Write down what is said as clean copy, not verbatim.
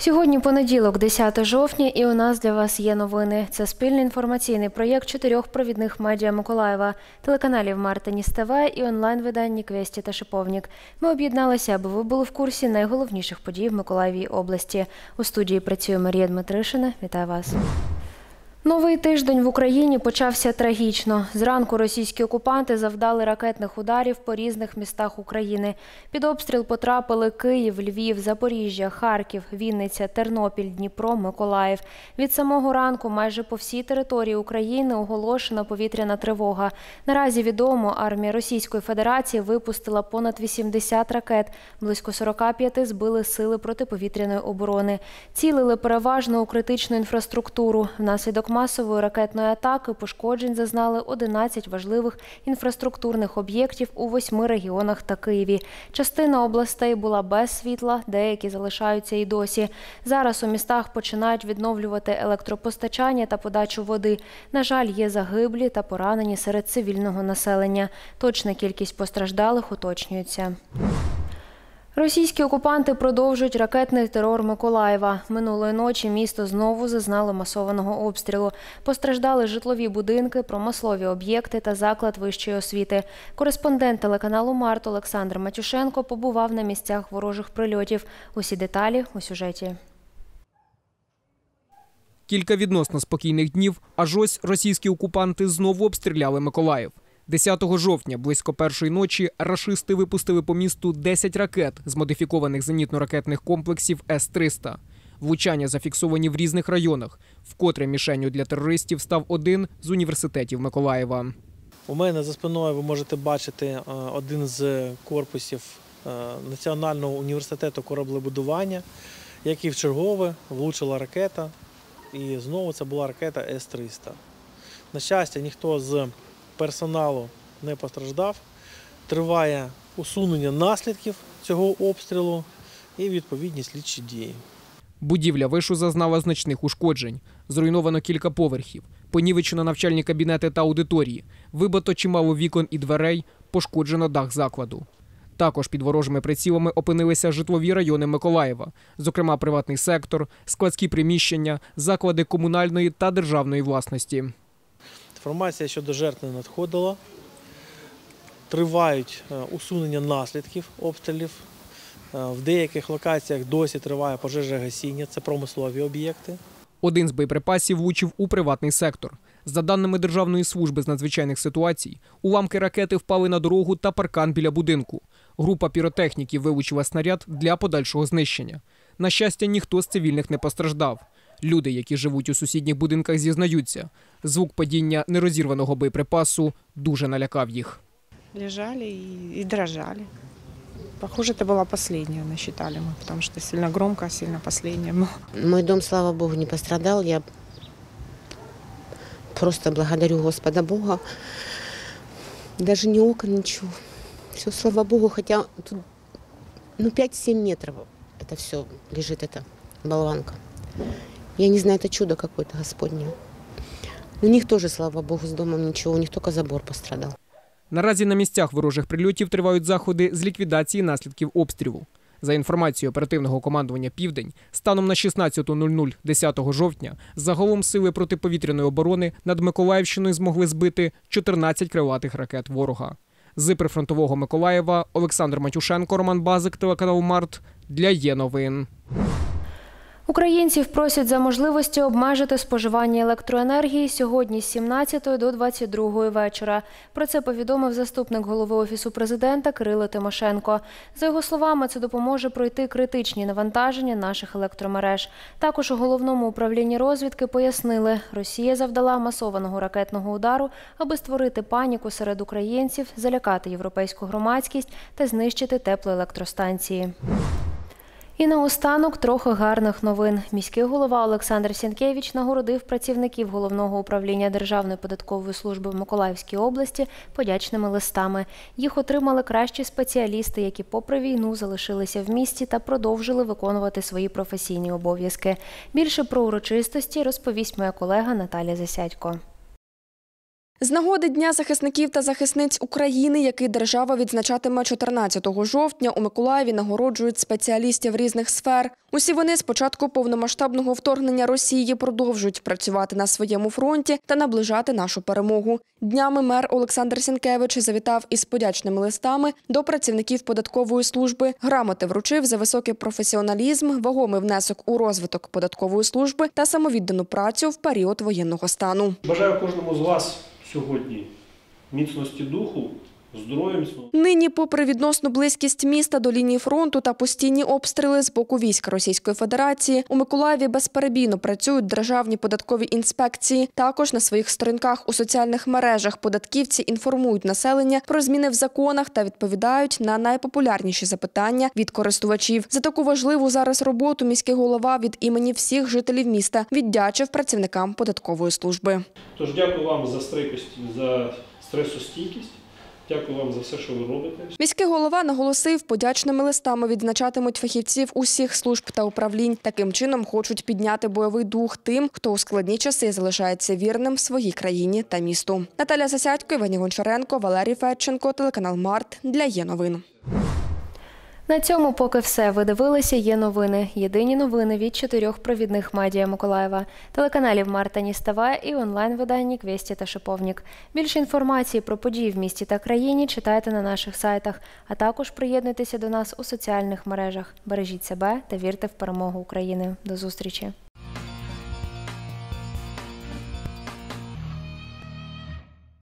Сьогодні понеділок, 10 жовтня, і у нас для вас є новини. Це спільний інформаційний проєкт чотирьох провідних медіа Миколаєва, телеканалів «Март» і НІС-ТВ і онлайн-виданні «Квесті» та «Шиповнік». Ми об'єдналися, аби ви були в курсі найголовніших подій в Миколаєвій області. У студії працює Марія Дмитришина. Вітаю вас. Новий тиждень в Україні почався трагічно. Зранку російські окупанти завдали ракетних ударів по різних містах України. Під обстріл потрапили Київ, Львів, Запоріжжя, Харків, Вінниця, Тернопіль, Дніпро, Миколаїв. Від самого ранку майже по всій території України оголошена повітряна тривога. Наразі відомо, армія Російської Федерації випустила понад 80 ракет. Близько 45 збили сили протиповітряної оборони. Цілили переважно у критичну інфраструктуру. Внаслідок масової ракетної атаки пошкоджень зазнали 11 важливих інфраструктурних об'єктів у 8 регіонах та Києві. Частина областей була без світла, деякі залишаються і досі. Зараз у містах починають відновлювати електропостачання та подачу води. На жаль, є загиблі та поранені серед цивільного населення. Точна кількість постраждалих уточнюється. Російські окупанти продовжують ракетний терор Миколаєва. Минулої ночі місто знову зазнало масованого обстрілу. Постраждали житлові будинки, промислові об'єкти та заклад вищої освіти. Кореспондент телеканалу «Март» Олександр Матюшенко побував на місцях ворожих прильотів. Усі деталі у сюжеті. Кілька відносно спокійних днів, аж ось російські окупанти знову обстріляли Миколаїв. 10 жовтня близько першої ночі рашисти випустили по місту 10 ракет з модифікованих зенітно-ракетних комплексів С-300. Влучання зафіксовані в різних районах, вкотре мішенню для терористів став один з університетів Миколаєва. У мене за спиною ви можете бачити один з корпусів Національного університету кораблебудування, який вчергове влучила ракета, і знову це була ракета С-300. На щастя, ніхто з персоналу не постраждав, триває усунення наслідків цього обстрілу і відповідні слідчі дії. Будівля вишу зазнала значних ушкоджень. Зруйновано кілька поверхів, понівечено навчальні кабінети та аудиторії, вибито чимало вікон і дверей, пошкоджено дах закладу. Також під ворожими прицілами опинилися житлові райони Миколаєва, зокрема приватний сектор, складські приміщення, заклади комунальної та державної власності. Інформація щодо жертв не надходила, тривають усунення наслідків обстрілів, в деяких локаціях досі триває пожежогасіння, це промислові об'єкти. Один з боєприпасів влучив у приватний сектор. За даними Державної служби з надзвичайних ситуацій, уламки ракети впали на дорогу та паркан біля будинку. Група піротехніків вилучила снаряд для подальшого знищення. На щастя, ніхто з цивільних не постраждав. Люди, які живуть у сусідніх будинках, зізнаються, звук падіння нерозірваного боєприпасу дуже налякав їх. Лежали і дрожали. Похоже, це була остання, вважали ми, тому що сильно громко, сильно остання. Мій дом, слава Богу, не пострадав. Я просто благодарю Господа Бога. Навіть ні окон, нічого. Все, слава Богу, хоча тут 5-7 метрів це все лежить, ця болванка. Я не знаю, это чудо какое-то господнее. У них тоже, слава Богу, с домом ничего, у них только забор пострадал. Наразі на місцях ворожих прильотів тривають заходи з ліквідації наслідків обстрілу. За інформацією оперативного командування «Південь», станом на 16:00 10 жовтня загалом сили протиповітряної оборони над Миколаївщиною змогли збити 14 крилатих ракет ворога. З прифронтового Миколаєва Олександр Матюшенко, Роман Базик, телеканал «Март» для Є-Новин. Українців просять за можливості обмежити споживання електроенергії сьогодні з 17 до 22 вечора. Про це повідомив заступник голови Офісу президента Кирило Тимошенко. За його словами, це допоможе пройти критичні навантаження наших електромереж. Також у головному управлінні розвідки пояснили, Росія завдала масованого ракетного удару, аби створити паніку серед українців, залякати європейську громадськість та знищити теплоелектростанції. І наостанок трохи гарних новин. Міський голова Олександр Сєнкевич нагородив працівників Головного управління Державної податкової служби в Миколаївській області подячними листами. Їх отримали кращі спеціалісти, які попри війну залишилися в місті та продовжили виконувати свої професійні обов'язки. Більше про урочистості розповість моя колега Наталя Засядько. З нагоди Дня захисників та захисниць України, який держава відзначатиме 14 жовтня, у Миколаєві нагороджують спеціалістів різних сфер. Усі вони з початку повномасштабного вторгнення Росії продовжують працювати на своєму фронті та наближати нашу перемогу. Днями мер Олександр Сєнкевич завітав із подячними листами до працівників податкової служби. Грамоти вручив за високий професіоналізм, вагомий внесок у розвиток податкової служби та самовіддану працю в період воєнного стану. Бажаю кожному з вас сьогодні міцності духу, здоров'я. Нині, попри відносну близькість міста до лінії фронту та постійні обстріли з боку військ Російської Федерації, у Миколаєві безперебійно працюють державні податкові інспекції. Також на своїх сторінках у соціальних мережах податківці інформують населення про зміни в законах та відповідають на найпопулярніші запитання від користувачів. За таку важливу зараз роботу міський голова від імені всіх жителів міста віддячив працівникам податкової служби. Тож дякую вам за стресостійкість. Дякую вам за все, що ви робите. Міський голова наголосив, подячними листами відзначатимуть фахівців усіх служб та управлінь. Таким чином хочуть підняти бойовий дух тим, хто у складні часи залишається вірним своїй країні та місту. Наталя Засядько, Іван Гончаренко, Валерій Федченко, телеканал «Март» для Є-Новин. На цьому поки все. Ви дивилися Є-Новини. Єдині новини від 4 провідних медіа Миколаєва. Телеканалів «Март» та НІС-ТВ і онлайн-виданні «Квесті» та «Шиповнік». Більше інформації про події в місті та країні читайте на наших сайтах, а також приєднуйтеся до нас у соціальних мережах. Бережіть себе та вірте в перемогу України. До зустрічі!